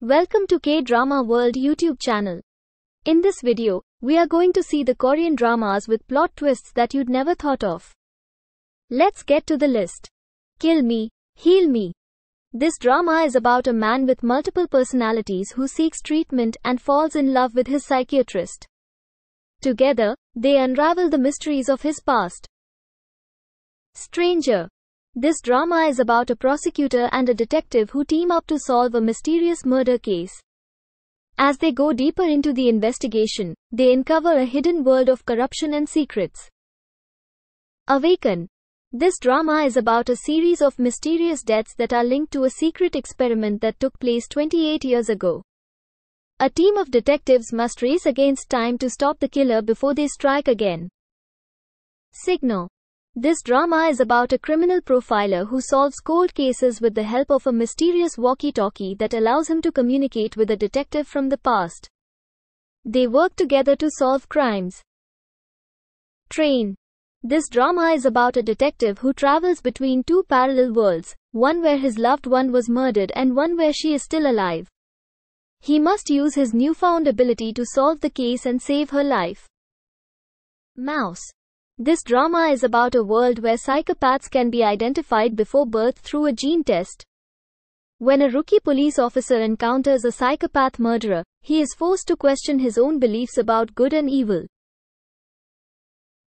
Welcome to K-Drama World YouTube channel. In this video, we are going to see the Korean dramas with plot twists that you'd never thought of. Let's get to the list. Kill Me, Heal Me. This drama is about a man with multiple personalities who seeks treatment and falls in love with his psychiatrist. Together, they unravel the mysteries of his past. Stranger. This drama is about a prosecutor and a detective who team up to solve a mysterious murder case. As they go deeper into the investigation, they uncover a hidden world of corruption and secrets. Awaken. This drama is about a series of mysterious deaths that are linked to a secret experiment that took place 28 years ago. A team of detectives must race against time to stop the killer before they strike again. Signal. This drama is about a criminal profiler who solves cold cases with the help of a mysterious walkie-talkie that allows him to communicate with a detective from the past. They work together to solve crimes. Train. This drama is about a detective who travels between two parallel worlds, one where his loved one was murdered and one where she is still alive. He must use his newfound ability to solve the case and save her life. Mouse. This drama is about a world where psychopaths can be identified before birth through a gene test. When a rookie police officer encounters a psychopath murderer, he is forced to question his own beliefs about good and evil.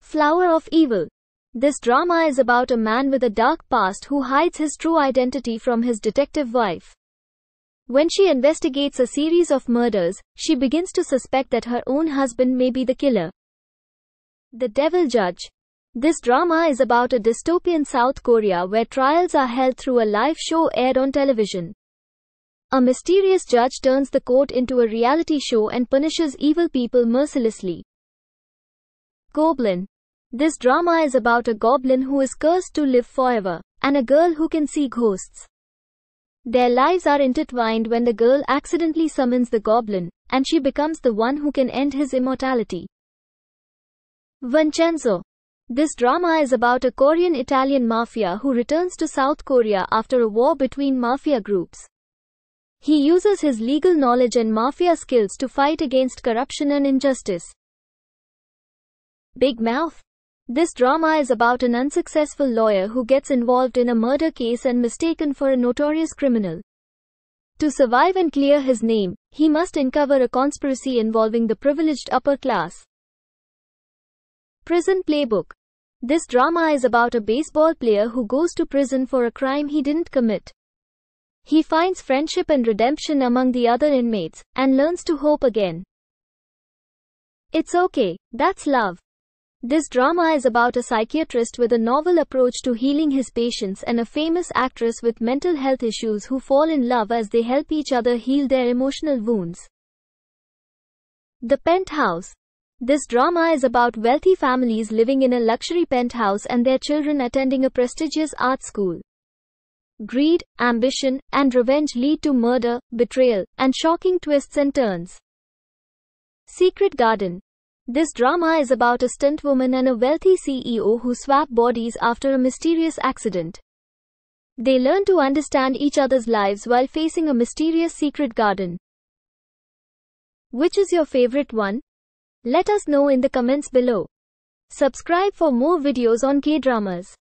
Flower of Evil. This drama is about a man with a dark past who hides his true identity from his detective wife. When she investigates a series of murders, she begins to suspect that her own husband may be the killer. The Devil Judge. This drama is about a dystopian South Korea where trials are held through a live show aired on television. A mysterious judge turns the court into a reality show and punishes evil people mercilessly. Goblin. This drama is about a goblin who is cursed to live forever, and a girl who can see ghosts. Their lives are intertwined when the girl accidentally summons the goblin, and she becomes the one who can end his immortality. Vincenzo. This drama is about a Korean-Italian mafia who returns to South Korea after a war between mafia groups. He uses his legal knowledge and mafia skills to fight against corruption and injustice. Big Mouth. This drama is about an unsuccessful lawyer who gets involved in a murder case and mistaken for a notorious criminal. To survive and clear his name, he must uncover a conspiracy involving the privileged upper class. Prison Playbook. This drama is about a baseball player who goes to prison for a crime he didn't commit. He finds friendship and redemption among the other inmates, and learns to hope again. It's Okay, That's Love. This drama is about a psychiatrist with a novel approach to healing his patients and a famous actress with mental health issues who fall in love as they help each other heal their emotional wounds. The Penthouse. This drama is about wealthy families living in a luxury penthouse and their children attending a prestigious art school. Greed, ambition, and revenge lead to murder, betrayal, and shocking twists and turns. Secret Garden. This drama is about a stunt woman and a wealthy CEO who swap bodies after a mysterious accident. They learn to understand each other's lives while facing a mysterious secret garden. Which is your favorite one? Let us know in the comments below. Subscribe for more videos on K-dramas.